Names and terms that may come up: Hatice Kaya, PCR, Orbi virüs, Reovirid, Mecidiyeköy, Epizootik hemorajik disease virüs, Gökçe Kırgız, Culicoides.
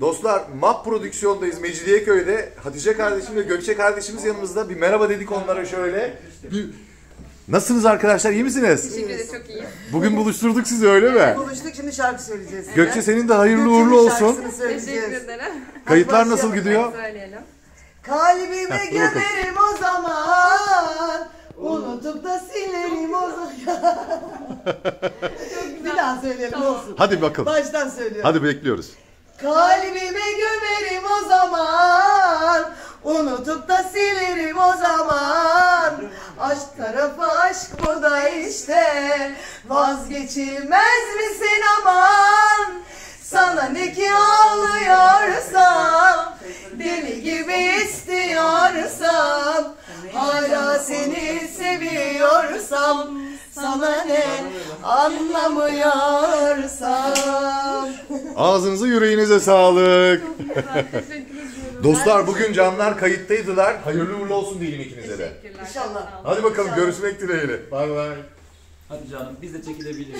Dostlar, Map Prodüksiyon'dayız Mecidiyeköy'de. Hatice kardeşim ve Gökçe kardeşimiz yanımızda. Bir merhaba dedik onlara şöyle. Nasılsınız arkadaşlar, iyi misiniz? Teşekkür ederiz, çok iyiyim. Bugün buluşturduk sizi, öyle mi? Buluştuk, şimdi şarkı söyleyeceğiz. Gökçe, senin de hayırlı uğurlu olsun. Teşekkür ederim. Kayıtlar nasıl gidiyor? Söyleyelim. Kalbime gömerim o zaman, unutup da silerim o zaman. Bir daha söyleyelim, tamam. Olsun. Hadi bakalım. Baştan söylüyorum. Hadi, bekliyoruz. Kalbime gömerim o zaman, unutup da silerim o zaman. Aşk tarafı aşk bu da işte, vazgeçilmez misin aman? Sana ne ki ağlıyorsam, deli gibi istiyorsam, hala seni seviyorsam, sana ne anlamıyorsam. Ağzınıza yüreğinize sağlık. Dostlar, bugün canlar kayıttaydılar. Hayırlı uğurlu olsun diyelim ikinize de. İnşallah. Hadi bakalım, görüşmek dileğiyle. Bay bay. Hadi canım, biz de çekilebiliriz.